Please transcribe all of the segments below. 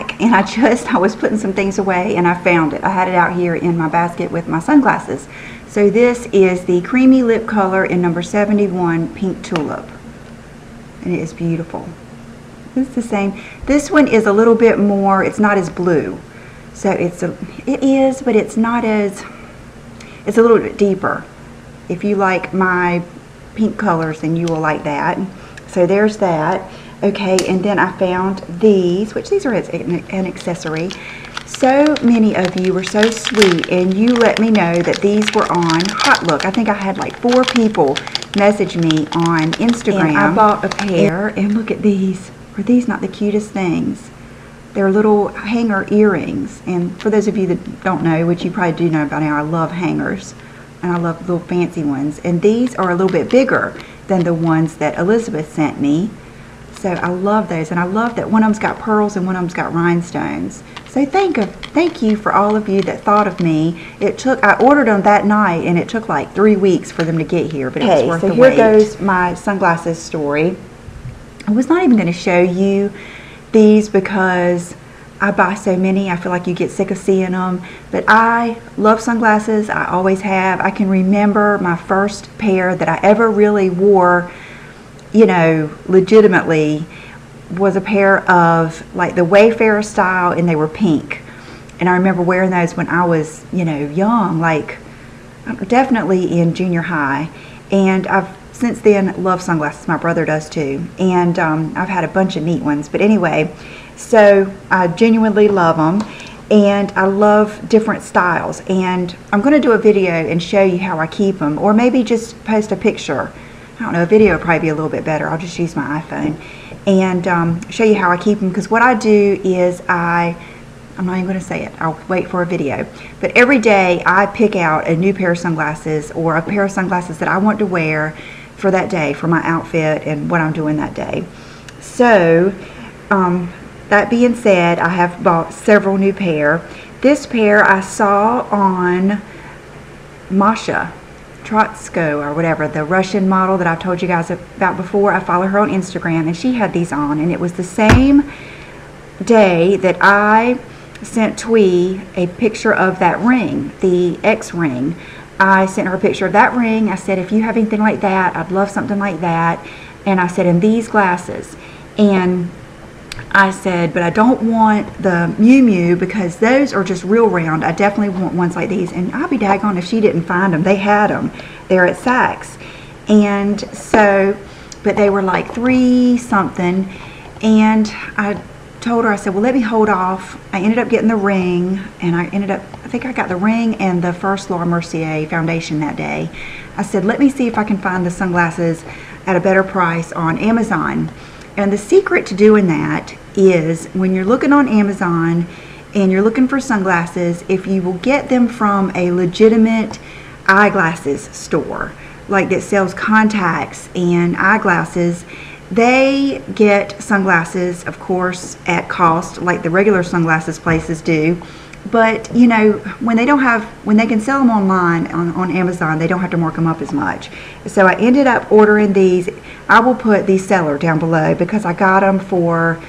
backpack, and I was putting some things away and I found it. I had it out here in my basket with my sunglasses. So this is the creamy lip color in number 71 Pink Tulip, and it is beautiful. It's the same. This one is a little bit more, it's not as blue. So it is, but it's not as, it's a little bit deeper. If you like my pink colors, then you will like that. So there's that. Okay, and then I found these, which these are an accessory. So many of you were so sweet, and you let me know that these were on Hot Look. I think I had like 4 people message me on Instagram. And I bought a pair, and look at these. Are these not the cutest things? They're little hanger earrings, and for those of you that don't know, which you probably do know by now, I love hangers, and I love little fancy ones. And these are a little bit bigger than the ones that Elizabeth sent me. So I love those, and I love that one of them's got pearls and one of them's got rhinestones. So thank you for all of you that thought of me. It took, I ordered them that night, and it took like 3 weeks for them to get here, but it was worth the wait. So here goes my sunglasses story. I was not even going to show you these because I buy so many, I feel like you get sick of seeing them. But I love sunglasses, I always have. I can remember my first pair that I ever really wore, you know, legitimately, was a pair of like the Wayfarer style, and they were pink. And I remember wearing those when I was, you know, young, like definitely in junior high. And I've since then loved sunglasses. My brother does too. And I've had a bunch of neat ones. But anyway, so I genuinely love them. And I love different styles. And I'm going to do a video and show you how I keep them. Or maybe just post a picture. I don't know, a video would probably be a little bit better. I'll just use my iPhone and show you how I keep them, because what I do is I'm not even going to say it. I'll wait for a video. But every day I pick out a new pair of sunglasses, or a pair of sunglasses that I want to wear for that day, for my outfit and what I'm doing that day. So that being said, I have bought several new pair. This pair I saw on Masha Trotsko or whatever, the Russian model that I've told you guys about before. I follow her on Instagram, and she had these on, and it was the same day that I sent Twee a picture of that ring, the X ring. I sent her a picture of that ring. I said, if you have anything like that, I'd love something like that. And I said, and these glasses. And I said, but I don't want the Miu Miu because those are just real round. I definitely want ones like these. And I'll be daggone if she didn't find them. They had them. They're at Saks. And so, but they were like 3 something. And I told her, I said, well, let me hold off. I ended up getting the ring. And I think I got the ring and the first Laura Mercier foundation that day. I said, let me see if I can find the sunglasses at a better price on Amazon. And the secret to doing that is when you're looking on Amazon and you're looking for sunglasses, if you will get them from a legitimate eyeglasses store, like that sells contacts and eyeglasses, they get sunglasses, of course, at cost, like the regular sunglasses places do. But, you know, when they don't have, when they can sell them online on Amazon, they don't have to mark them up as much. So I ended up ordering these. I will put the seller down below because I got them for,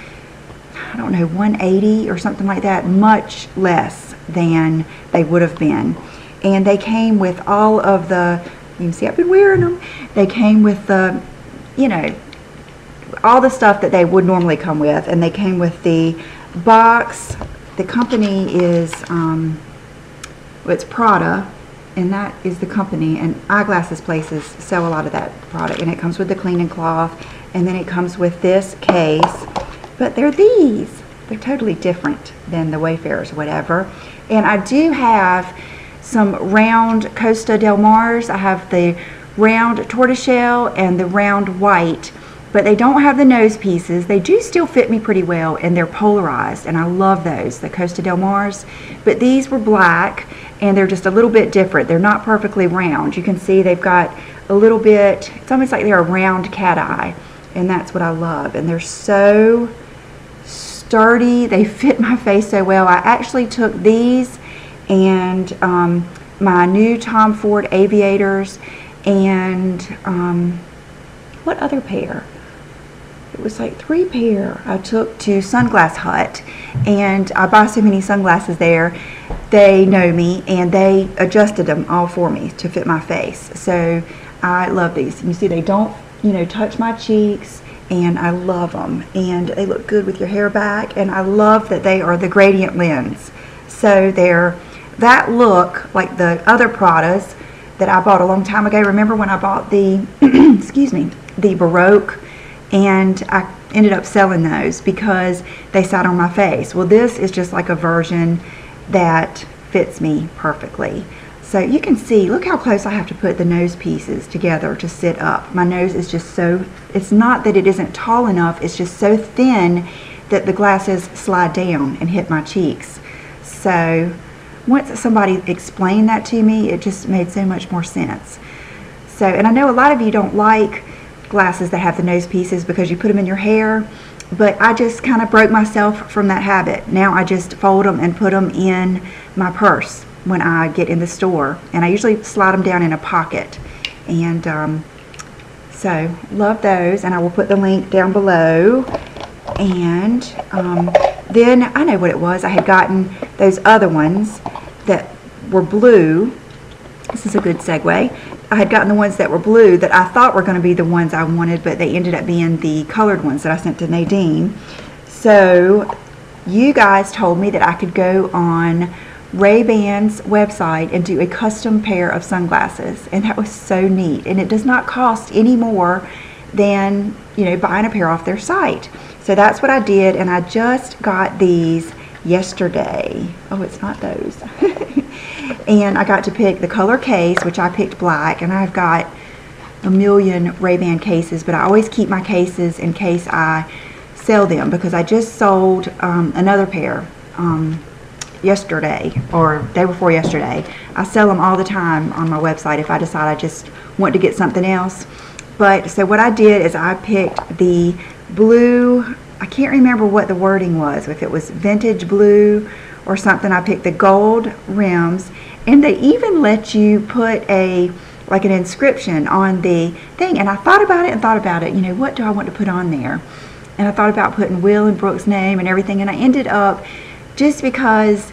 I don't know, $180 or something like that, much less than they would have been. And they came with all of the, you can see I've been wearing them. They came with the, you know, all the stuff that they would normally come with. And they came with the box. The company is, it's Prada, and that is the company, and eyeglasses places sell a lot of that product, and it comes with the cleaning cloth, and then it comes with this case, but they're these. They're totally different than the Wayfarers or whatever, and I do have some round Costa Del Mars. I have the round tortoiseshell and the round white, but they don't have the nose pieces. They do still fit me pretty well, and they're polarized, and I love those, the Costa Del Mars. But these were black, and they're just a little bit different. They're not perfectly round. You can see they've got a little bit, it's almost like they're a round cat eye, and that's what I love. And they're so sturdy. They fit my face so well. I actually took these and my new Tom Ford Aviators and what other pair? it was like 3 pair I took to Sunglass Hut, and I buy so many sunglasses there. They know me, and they adjusted them all for me to fit my face. So I love these. You see, they don't, you know, touch my cheeks, and I love them. And they look good with your hair back, and I love that they are the gradient lens. So they're that look like the other Pradas that I bought a long time ago. Remember when I bought the, excuse me, the Baroque, and I ended up selling those because they sat on my face. Well, this is just like a version that fits me perfectly. So you can see, look how close I have to put the nose pieces together to sit up. My nose is just so, it's not that it isn't tall enough, it's just so thin that the glasses slide down and hit my cheeks. So once somebody explained that to me, it just made so much more sense. So, and I know a lot of you don't like glasses that have the nose pieces because you put them in your hair, but I just kind of broke myself from that habit. Now I just fold them and put them in my purse when I get in the store, and I usually slide them down in a pocket. And so love those, and I will put the link down below. And then I know what it was. I had gotten those other ones that were blue. This is a good segue. I had gotten the ones that were blue that I thought were going to be the ones I wanted, but they ended up being the colored ones that I sent to Nadine. So you guys told me that I could go on Ray-Ban's website and do a custom pair of sunglasses, and that was so neat. And it does not cost any more than, you know, buying a pair off their site. So that's what I did, and I just got these yesterday. Oh, it's not those. And I got to pick the color case, which I picked black, and I've got a million Ray-Ban cases, but I always keep my cases in case I sell them, because I just sold another pair yesterday, or day before yesterday. I sell them all the time on my website if I decide I just want to get something else. But so what I did is I picked the blue, I can't remember what the wording was, if it was vintage blue or something. I picked the gold rims, and they even let you put a, like an inscription on the thing. And I thought about it and thought about it, you know, what do I want to put on there? And I thought about putting Will and Brooke's name and everything, and I ended up, just because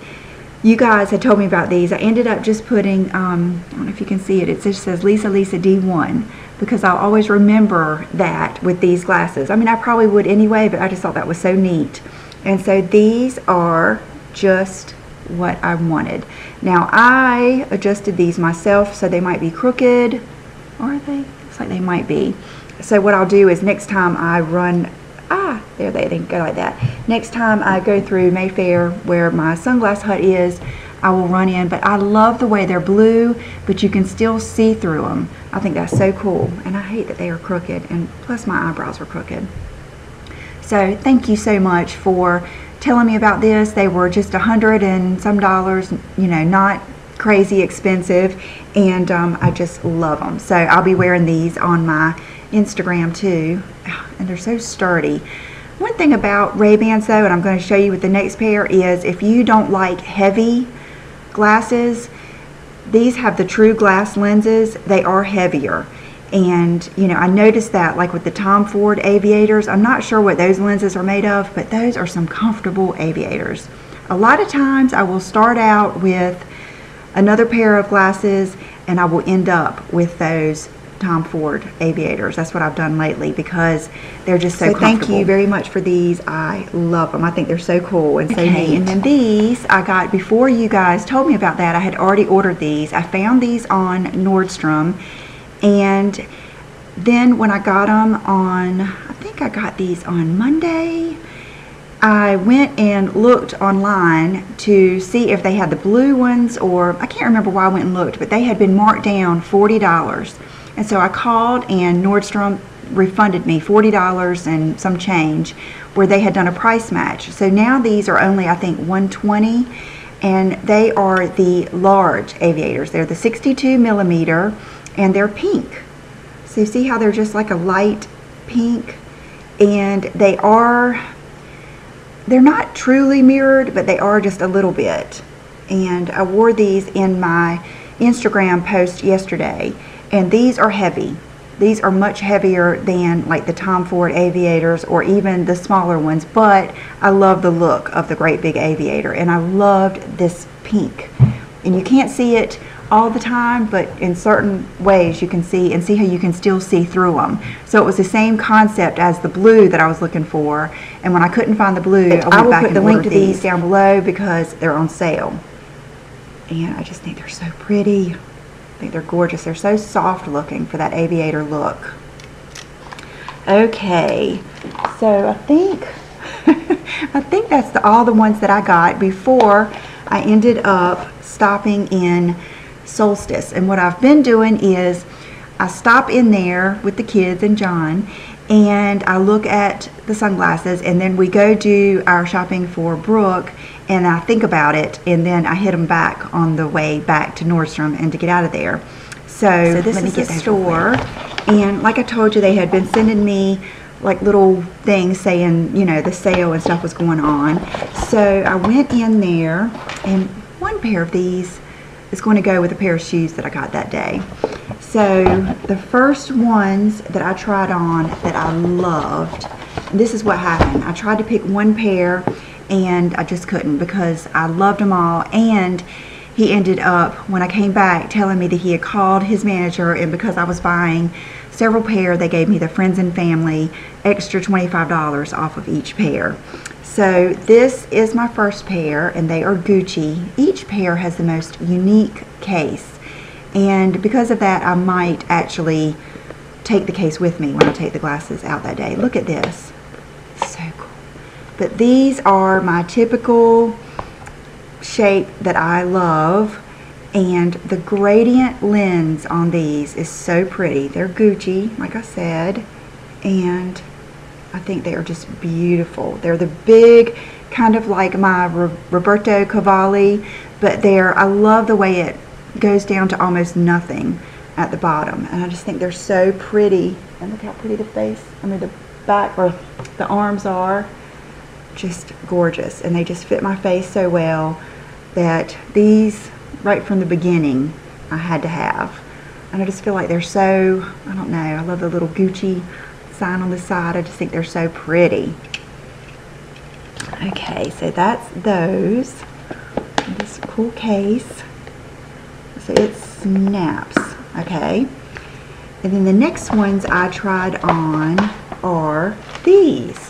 you guys had told me about these, I ended up just putting, I don't know if you can see it, it just says Lisa Lisa D1, because I'll always remember that with these glasses. I mean, I probably would anyway, but I just thought that was so neat. And so these are just what I wanted. Now, I adjusted these myself, so they might be crooked, or are they? Looks like they might be. So what I'll do is next time I run, there they go like that. Next time I go through Mayfair where my Sunglass Hut is, I will run in. But I love the way they're blue, but you can still see through them. I think that's so cool, and I hate that they are crooked, and plus my eyebrows are crooked. So thank you so much for telling me about this. They were just $100 and some dollars, you know, not crazy expensive, and I just love them. So I'll be wearing these on my Instagram too, and they're so sturdy. One thing about Ray-Bans though, and I'm going to show you with the next pair, is if you don't like heavy glasses, these have the true glass lenses. They are heavier, and you know, I noticed that like with the Tom Ford aviators. I'm not sure what those lenses are made of, but those are some comfortable aviators. A lot of times I will start out with another pair of glasses and I will end up with those Tom Ford aviators. That's what I've done lately, because they're just so comfortable. Thank you very much for these. I love them. I think they're so cool and so neat. And then these I got before you guys told me about that. I had already ordered these. I found these on Nordstrom, and then when I got them on, I think I got these on Monday, I went and looked online to see if they had the blue ones, or I can't remember why I went and looked, but they had been marked down $40. And so I called, and Nordstrom refunded me $40 and some change, where they had done a price match. So now these are only, I think, $120, and they are the large aviators. They're the 62 millimeter, and they're pink. So you see how they're just like a light pink, and they are, they're not truly mirrored, but they are just a little bit. And I wore these in my Instagram post yesterday, and these are heavy. These are much heavier than like the Tom Ford Aviators or even the smaller ones, but I love the look of the great big Aviator, and I loved this pink. And you can't see it all the time, but in certain ways you can see, and see how you can still see through them. So it was the same concept as the blue that I was looking for, and when I couldn't find the blue, I will put the link to these down below because they're on sale. And I just think they're so pretty. I think they're gorgeous. They're so soft looking for that aviator look. Okay, so I think that's all the ones that I got before I ended up stopping in Solstice. And what I've been doing is I stop in there with the kids and John, and I look at the sunglasses, and then we go do our shopping for Brooke, and I think about it, and then I hit them back on the way back to Nordstrom and to get out of there. So this is the store, and like I told you, they had been sending me like little things saying, you know, the sale and stuff was going on. So I went in there, and one pair of these is going to go with a pair of shoes that I got that day. So the first ones that I tried on that I loved, this is what happened. I tried to pick one pair and I just couldn't because I loved them all, and he ended up, when I came back, telling me that he had called his manager, and because I was buying several pair, they gave me the friends and family extra $25 off of each pair. So this is my first pair, and they are Gucci. Each pair has the most unique case, and because of that, I might actually take the case with me when I take the glasses out that day. Look at this. So cool. But these are my typical shape that I love, and the gradient lens on these is so pretty. They're Gucci, like I said, and I think they are just beautiful. They're the big, kind of like my Roberto Cavalli, but they're, I love the way it goes down to almost nothing at the bottom, and I just think they're so pretty. And look how pretty the face, I mean the back, or the arms are. Just gorgeous, and they just fit my face so well that these, right from the beginning, I had to have. And I just feel like they're so, I don't know, I love the little Gucci sign on the side. I just think they're so pretty. Okay, so that's those. This cool case. So it snaps, okay. And then the next ones I tried on are these.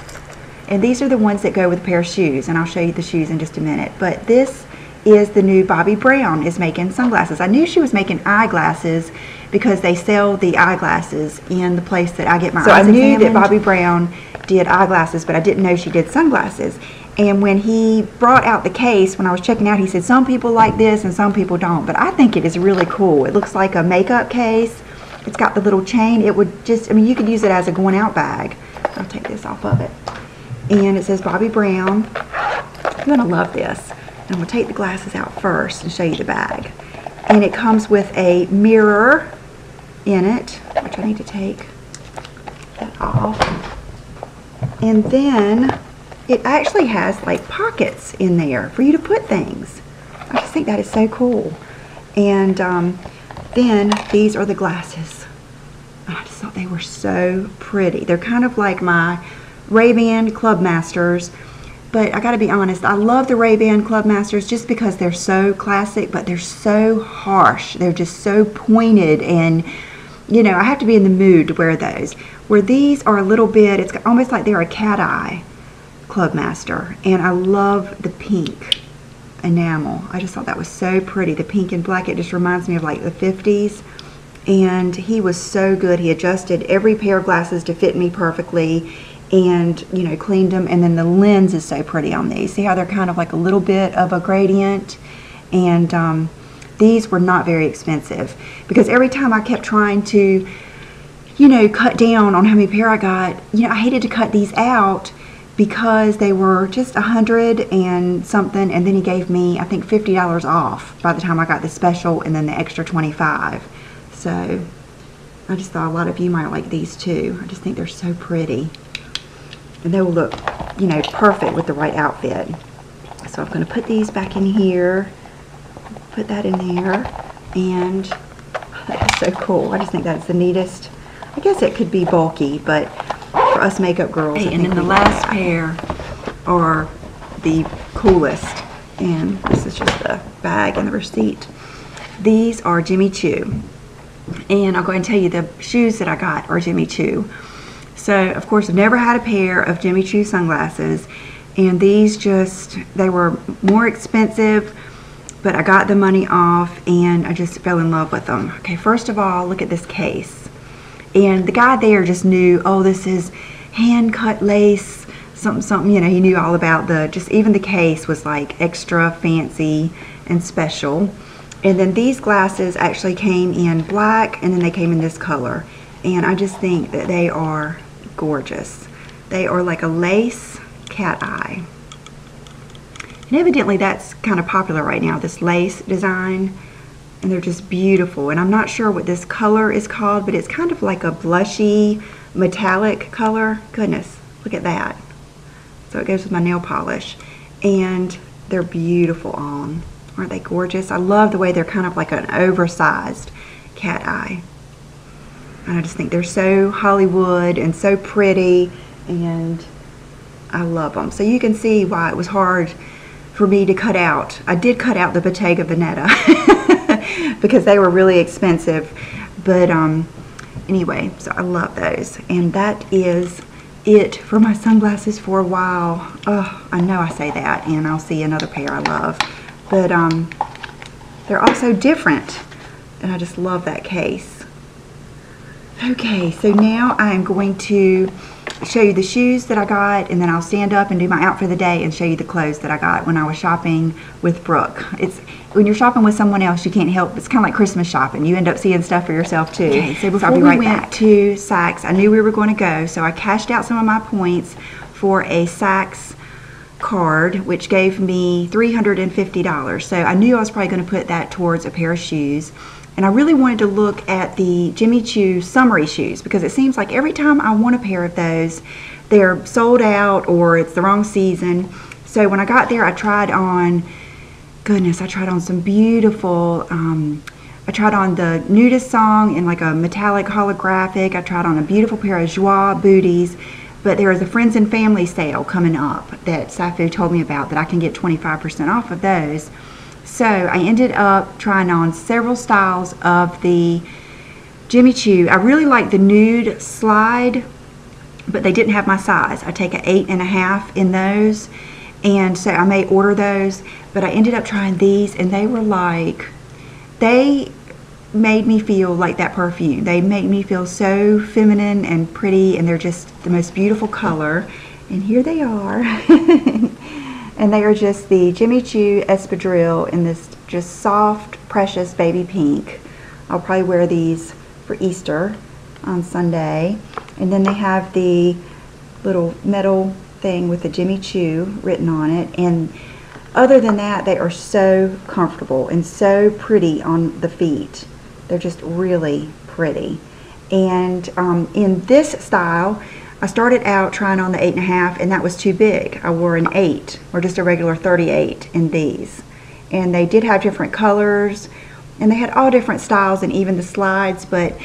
And these are the ones that go with a pair of shoes, and I'll show you the shoes in just a minute. But this is the new Bobbi Brown is making sunglasses. I knew she was making eyeglasses because they sell the eyeglasses in the place that I get my eyes examined. So I knew that Bobbi Brown did eyeglasses, but I didn't know she did sunglasses. And when he brought out the case, when I was checking out, he said, some people like this and some people don't. But I think it is really cool. It looks like a makeup case. It's got the little chain. It would just, I mean, you could use it as a going out bag. I'll take this off of it. And it says Bobbi Brown. You're gonna love this. And we'll take the glasses out first and show you the bag. And it comes with a mirror in it, which I need to take that off. And then it actually has like pockets in there for you to put things. I just think that is so cool. And then these are the glasses. I just thought they were so pretty. They're kind of like my Ray-Ban Club Masters, but I gotta be honest, I love the Ray-Ban Club Masters just because they're so classic, but they're so harsh. They're just so pointed, and you know, I have to be in the mood to wear those. Where these are a little bit, it's almost like they're a cat eye Club Master, and I love the pink enamel. I just thought that was so pretty, the pink and black. It just reminds me of like the 50s. And he was so good. He adjusted every pair of glasses to fit me perfectly, and you know, cleaned them. And then the lens is so pretty on these. See how they're kind of like a little bit of a gradient. And these were not very expensive, because every time I kept trying to, you know, cut down on how many pair I got, you know, I hated to cut these out because they were just $100 and something, and then he gave me, I think, $50 off by the time I got the special and then the extra 25. So I just thought a lot of you might like these too. I just think they're so pretty. And they will look, you know, perfect with the right outfit. So I'm going to put these back in here, put that in there, and that's so cool. I just think that's the neatest I guess it could be bulky, but for us makeup girls, hey, and then the last pair are the coolest. And this is just the bag and the receipt. These are Jimmy Choo. And I'll go ahead and tell you the shoes that I got are Jimmy Choo. So, of course, I've never had a pair of Jimmy Choo sunglasses. And these just, they were more expensive, but I got the money off and I just fell in love with them. Okay, first of all, look at this case. And the guy there just knew, oh, this is hand-cut lace, something, something. You know, he knew all about the, just even the case was like extra fancy and special. And then these glasses actually came in black, and then they came in this color. And I just think that they are gorgeous. They are like a lace cat eye. And evidently that's kind of popular right now, this lace design. And they're just beautiful. And I'm not sure what this color is called, but it's kind of like a blushy metallic color. Goodness, look at that. So it goes with my nail polish. And they're beautiful on. Aren't they gorgeous? I love the way they're kind of like an oversized cat eye. And I just think they're so Hollywood and so pretty, and I love them. So you can see why it was hard for me to cut out. I did cut out the Bottega Veneta because they were really expensive. But anyway, so I love those. And that is it for my sunglasses for a while. Oh, I know I say that, and I'll see another pair I love. But they're also different, and I just love that case. Okay, so now I'm going to show you the shoes that I got, and then I'll stand up and do my outfit of the day and show you the clothes that I got when I was shopping with Brooke. It's when you're shopping with someone else, you can't help. It's kind of like Christmas shopping. You end up seeing stuff for yourself too. Okay, so before we went to Saks, I knew we were going to go, so I cashed out some of my points for a Saks card, which gave me $350. So I knew I was probably going to put that towards a pair of shoes. And I really wanted to look at the Jimmy Choo summery shoes, because it seems like every time I want a pair of those, they're sold out or it's the wrong season. So when I got there, I tried on, goodness, I tried on some beautiful, I tried on the Nudist Song in like a metallic holographic. I tried on a beautiful pair of Joie booties. But there is a friends and family sale coming up that Safouh told me about, that I can get 25% off of those. So I ended up trying on several styles of the Jimmy Choo. I really like the nude slide, but they didn't have my size. I take an 8.5 in those, and so I may order those. But I ended up trying these, and they were like, they made me feel like that perfume. They make me feel so feminine and pretty, and they're just the most beautiful color. And here they are. And they are just the Jimmy Choo espadrille in this just soft, precious baby pink. I'll probably wear these for Easter on Sunday. And then they have the little metal thing with the Jimmy Choo written on it. And other than that, they are so comfortable and so pretty on the feet. They're just really pretty. And in this style, I started out trying on the 8.5, and that was too big. I wore an 8 or just a regular 38 in these. And they did have different colors, and they had all different styles and even the slides, but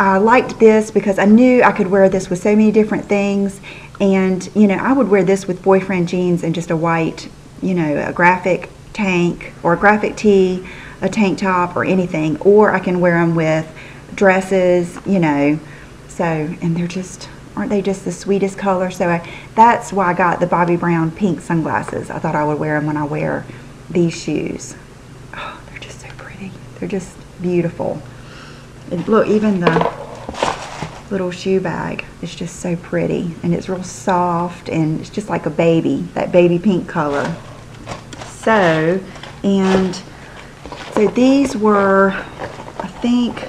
I liked this because I knew I could wear this with so many different things. And you know, I would wear this with boyfriend jeans and just a white, you know, a graphic tank or a graphic tee, a tank top, or anything. Or I can wear them with dresses, you know. So, and they're just, aren't they just the sweetest color? So that's why I got the Bobbi Brown pink sunglasses. I thought I would wear them when I wear these shoes. Oh, they're just so pretty. They're just beautiful. And look, even the little shoe bag is just so pretty, and it's real soft, and it's just like a baby, that baby pink color. So, and so these were, I think,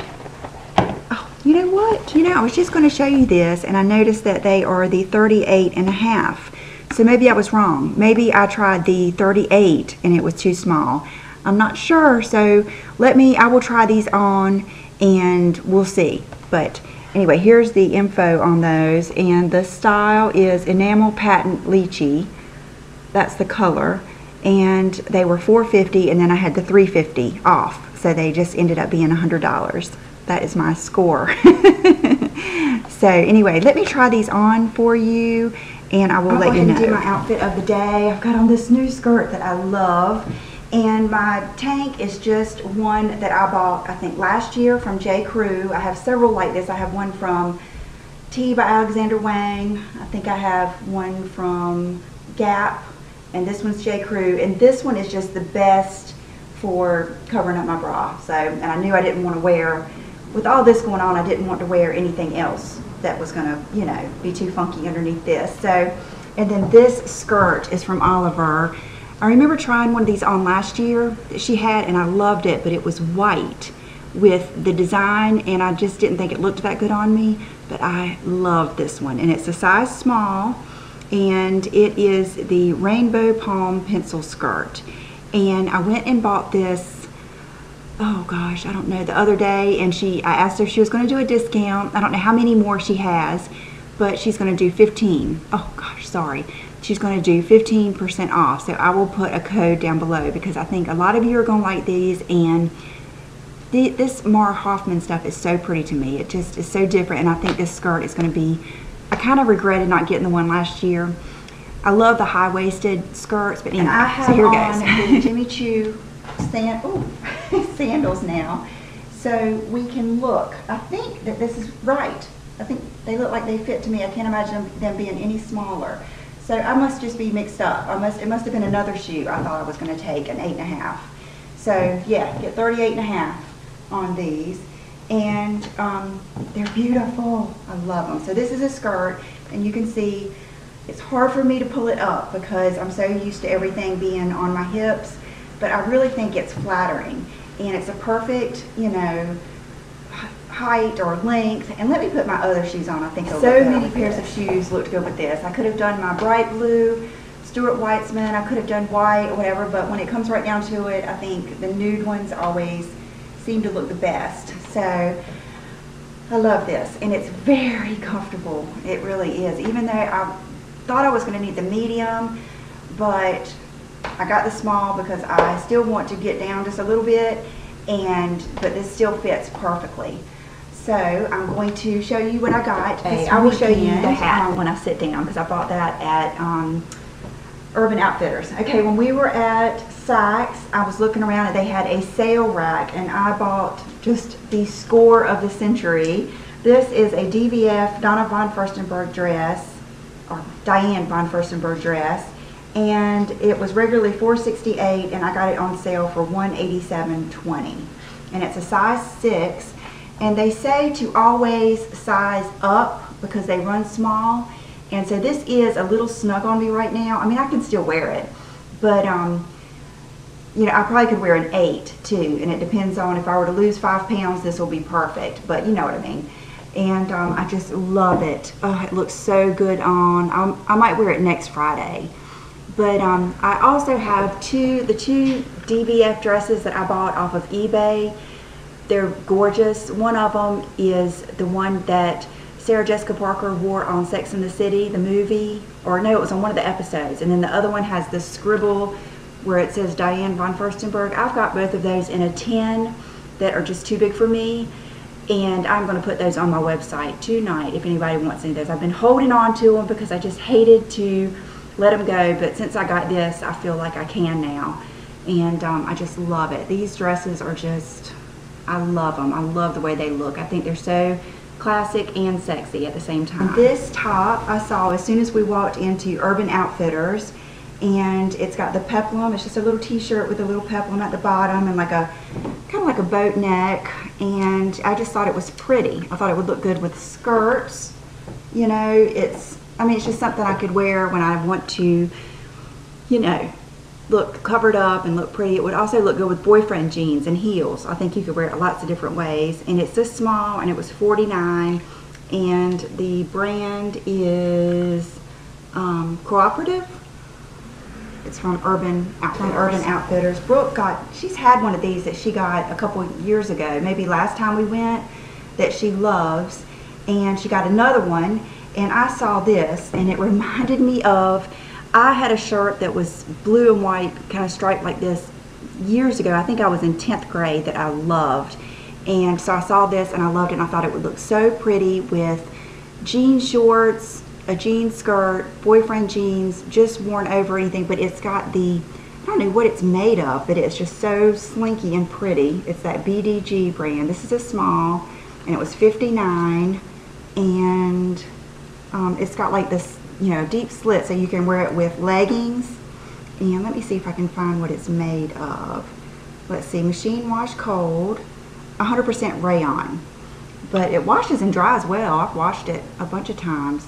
you know what? You know, I was just going to show you this, and I noticed that they are the 38.5. So maybe I was wrong. Maybe I tried the 38 and it was too small. I'm not sure. So I will try these on and we'll see. But anyway, here's the info on those. And the style is enamel patent lychee. That's the color. And they were $4.50, and then I had the $3.50 off. So they just ended up being $100. That is my score. So anyway, let me try these on for you and I will let you know. I'm going to do my outfit of the day. I've got on this new skirt that I love. And my tank is just one that I bought, I think, last year from J. Crew. I have several like this. I have one from T by Alexander Wang. I think I have one from Gap. And this one's J. Crew. And this one is just the best for covering up my bra. So, and I knew I didn't want to wear, with all this going on, I didn't want to wear anything else that was going to, you know, be too funky underneath this. So, and then this skirt is from Oliver. I remember trying one of these on last year that she had, and I loved it, but it was white with the design, and I just didn't think it looked that good on me, but I love this one. And it's a size small, and it is the Rainbow Palm Pencil Skirt. And I went and bought this, oh gosh, I don't know, the other day, and I asked her if she was going to do a discount. I don't know how many more she has, but she's going to do 15. Oh gosh, sorry. She's going to do 15% off, so I will put a code down below because I think a lot of you are going to like these, and this Mara Hoffman stuff is so pretty to me. It just is so different, and I think this skirt is going to be, I kind of regretted not getting the one last year. I love the high-waisted skirts, but anyway, and I have so here on goes. The Jimmy Choo sandals now, so we can look. I think that this is right. I think they look like they fit to me. I can't imagine them being any smaller. So I must just be mixed up. It must have been another shoe I thought I was going to take, an 8.5. So yeah, get 38.5 on these. And they're beautiful. I love them. So this is a skirt, and you can see it's hard for me to pull it up because I'm so used to everything being on my hips. But I really think it's flattering. And it's a perfect, you know, height or length. And let me put my other shoes on. I think so many pairs of shoes looked good with this. I could have done my bright blue Stuart Weitzman, I could have done white or whatever, but when it comes right down to it, I think the nude ones always seem to look the best. So I love this, and it's very comfortable. It really is, even though I thought I was going to need the medium, but I got the small because I still want to get down just a little bit, but this still fits perfectly. So I'm going to show you what I got. Okay, I will show you the hat when I sit down because I bought that at Urban Outfitters. Okay, when we were at Saks, I was looking around and they had a sale rack, and I bought just the score of the century. This is a DVF Donna von Furstenberg dress, or Diane von Furstenberg dress, and it was regularly $468, and I got it on sale for $187.20, and it's a size 6. And they say to always size up because they run small. And so this is a little snug on me right now. I mean, I can still wear it, but you know, I probably could wear an 8 too. And it depends on if I were to lose 5 pounds, this will be perfect, but you know what I mean. And I just love it. Oh, it looks so good on. I might wear it next Friday. But I also have the two DVF dresses that I bought off of eBay. They're gorgeous. One of them is the one that Sarah Jessica Parker wore on Sex and the City, the movie, or no, it was on one of the episodes. And then the other one has the scribble where it says Diane von Furstenberg. I've got both of those in a 10 that are just too big for me. And I'm going to put those on my website tonight if anybody wants any of those. I've been holding on to them because I just hated to let them go. But since I got this, I feel like I can now. And I just love it. These dresses are just... I love them. I love the way they look. I think they're so classic and sexy at the same time. This top I saw as soon as we walked into Urban Outfitters, and it's got the peplum. It's just a little t-shirt with a little peplum at the bottom and like a kind of like a boat neck, and I just thought it was pretty. I thought it would look good with skirts. You know, it's just something I could wear when I want to, you know, look covered up and look pretty. It would also look good with boyfriend jeans and heels. I think you could wear it lots of different ways. And it's this small, and it was $49, and the brand is Cooperative. It's from Urban Outfitters. Brooke she's had one of these that she got a couple years ago, maybe last time we went, that she loves, and she got another one, and I saw this, and it reminded me of, I had a shirt that was blue and white, kind of striped like this years ago. I think I was in 10th grade that I loved. And so I saw this and I loved it, and I thought it would look so pretty with jean shorts, a jean skirt, boyfriend jeans, just worn over anything, but it's got the, I don't know what it's made of, but it's just so slinky and pretty. It's that BDG brand. This is a small, and it was $59, and it's got like this, you know, deep slit, so you can wear it with leggings. And let me see if I can find what it's made of. Let's see, machine wash cold, 100% rayon, but it washes and dries well. I've washed it a bunch of times,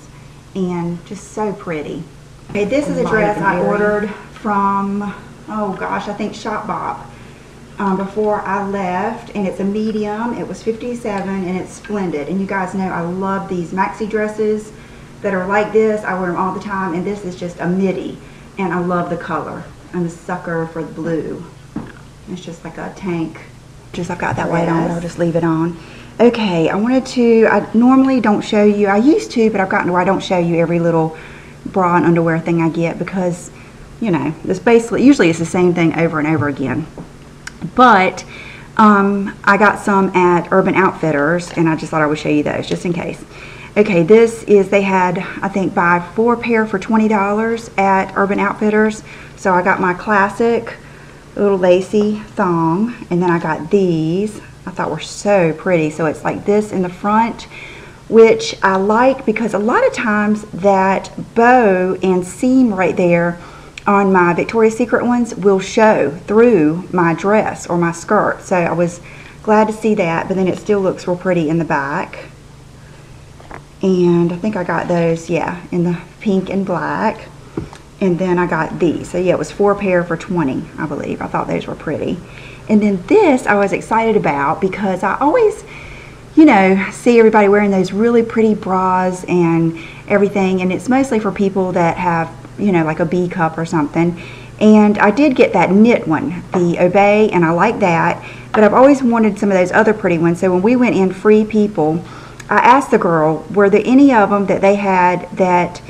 and just so pretty. Okay, this is a dress I ordered from, oh gosh, I think Shopbop before I left, and it's a medium. It was $57, and it's Splendid. And you guys know I love these maxi dresses that are like this. I wear them all the time, and this is just a midi, and I love the color. I'm a sucker for the blue. It's just like a tank. Just I've got that white on, I'll just leave it on. Okay, I wanted to, I normally don't show you, I used to, but I've gotten to where I don't show you every little bra and underwear thing I get, because, you know, it's basically, usually it's the same thing over and over again. But I got some at Urban Outfitters, and I just thought I would show you those just in case. Okay, this is, they had, I think, buy 4 pair for $20 at Urban Outfitters. So I got my classic little lacy thong, and then I got these I thought were so pretty. So it's like this in the front, which I like, because a lot of times that bow and seam right there on my Victoria's Secret ones will show through my dress or my skirt. So I was glad to see that, but then it still looks real pretty in the back. And I think I got those, yeah, in the pink and black. And then I got these. So yeah, it was 4 pair for $20, I believe. I thought those were pretty. And then this I was excited about, because I always, you know, see everybody wearing those really pretty bras and everything. And it's mostly for people that have, you know, like a B cup or something. And I did get that knit one, the Obey, and I like that. But I've always wanted some of those other pretty ones. So when we went in Free People, I asked the girl, were there any of them that they had that,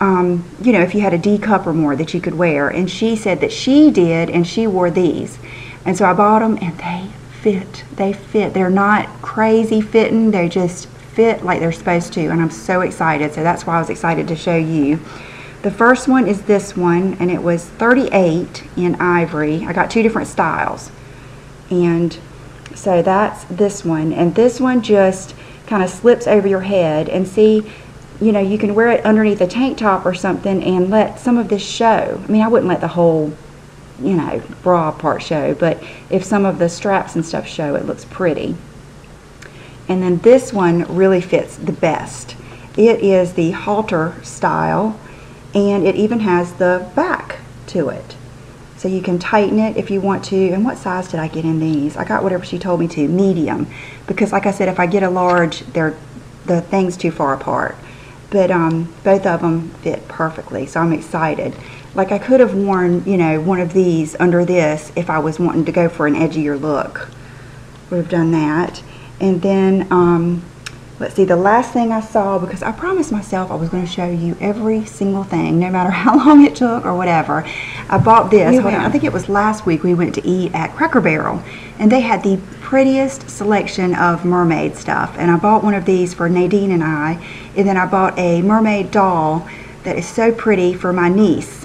you know, if you had a D cup or more that you could wear? And she said that she did, and she wore these. And so I bought them, and they fit. They fit. They're not crazy fitting. They just fit like they're supposed to, and I'm so excited. So that's why I was excited to show you. The first one is this one, and it was $38 in ivory. I got 2 different styles. And so that's this one. And this one just kind of slips over your head, and see, you know, you can wear it underneath a tank top or something and let some of this show. I mean, I wouldn't let the whole, you know, bra part show, but if some of the straps and stuff show, it looks pretty. And then this one really fits the best. It is the halter style, and it even has the back to it. So you can tighten it if you want to. And what size did I get in these? I got whatever she told me to, medium. Because like I said, if I get a large, the thing's too far apart. But both of them fit perfectly, so I'm excited. Like I could have worn, you know, one of these under this if I was wanting to go for an edgier look. Would have done that. And then, let's see, the last thing I saw, because I promised myself I was going to show you every single thing, no matter how long it took or whatever. I bought this. Hold on. I think it was last week we went to eat at Cracker Barrel, and they had the prettiest selection of mermaid stuff. And I bought one of these for Nadine and I, and then I bought a mermaid doll that is so pretty for my niece.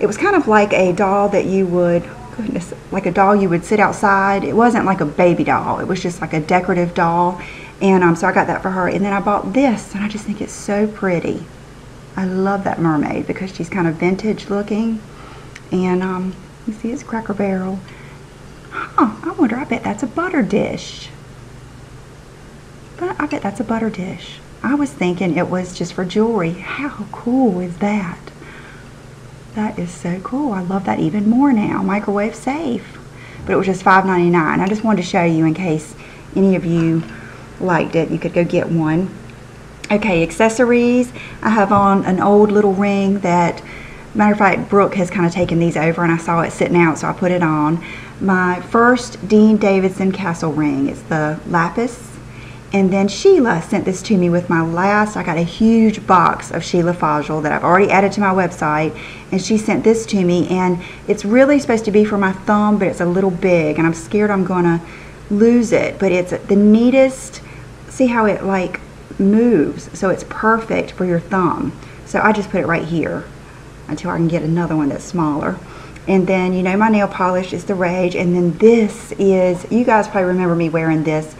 It was kind of like a doll that you would, goodness, like a doll you would sit outside. It wasn't like a baby doll. It was just like a decorative doll. And so I got that for her. And then I bought this, and I just think it's so pretty. I love that mermaid because she's kind of vintage looking. And you see it's Cracker Barrel. Huh, I wonder, I bet that's a butter dish. But I bet that's a butter dish. I was thinking it was just for jewelry. How cool is that? That is so cool. I love that even more now. Microwave safe. But it was just $5.99. I just wanted to show you in case any of you liked it. You could go get one. Okay, accessories. I have on an old little ring that, matter of fact, Brooke has kind of taken these over, and I saw it sitting out, so I put it on. My first Dean Davidson castle ring. It's the lapis. And then Sheila sent this to me with my last, I got a huge box of Sheila Fajl that I've already added to my website, and she sent this to me, and it's really supposed to be for my thumb, but it's a little big, and I'm scared I'm gonna lose it. But it's the neatest, see how it like moves, so it's perfect for your thumb. So I just put it right here until I can get another one that's smaller. And then, you know, my nail polish is the rage. And then this is, you guys probably remember me wearing this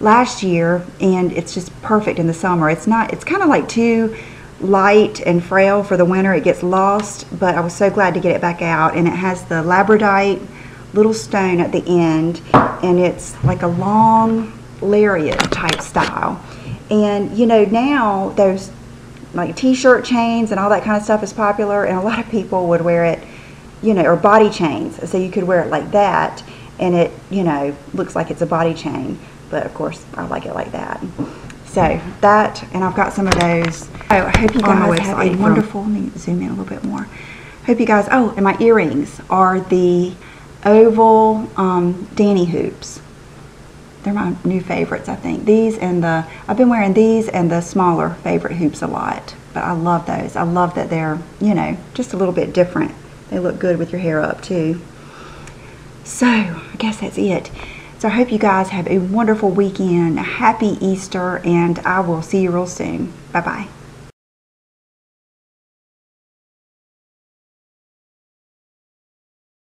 last year, and it's just perfect in the summer. It's not, it's kind of like too light and frail for the winter. It gets lost, but I was so glad to get it back out. And it has the labradorite little stone at the end, and it's like a long lariat type style. And, you know, now those like t-shirt chains and all that kind of stuff is popular, and a lot of people would wear it, you know, or body chains. So you could wear it like that, and it, you know, looks like it's a body chain, but of course I like it like that. So that, and I've got some of those. Oh, I hope you guys have a wonderful, let me zoom in a little bit more. Hope you guys, oh, and my earrings are the oval Danny hoops. They're my new favorites, I think. These and the, I've been wearing these and the smaller favorite hoops a lot, but I love those. I love that they're, you know, just a little bit different. They look good with your hair up too. So I guess that's it. So I hope you guys have a wonderful weekend, a happy Easter, and I will see you real soon. Bye-bye.